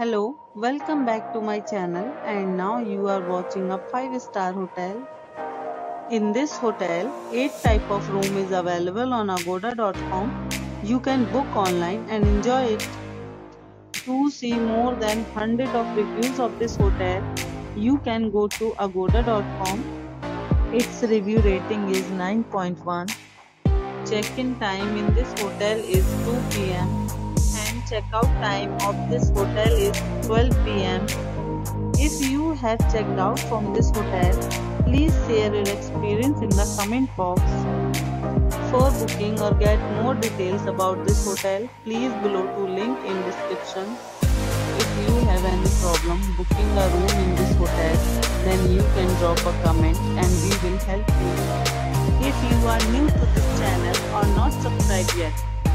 Hello, welcome back to my channel, and now you are watching a 5-star hotel. In this hotel, 8 type of room is available on agoda.com. You can book online and enjoy it. To see more than 100 of reviews of this hotel, you can go to agoda.com. Its review rating is 9.1. Check-in time in this hotel is 2 p.m. Checkout time of this hotel is 12 p.m. If you have checked out from this hotel, please share your experience in the comment box. For booking or get more details about this hotel, please below to link in description. If you have any problem booking a room in this hotel, then you can drop a comment and we will help you. If you are new to this channel or not subscribed yet,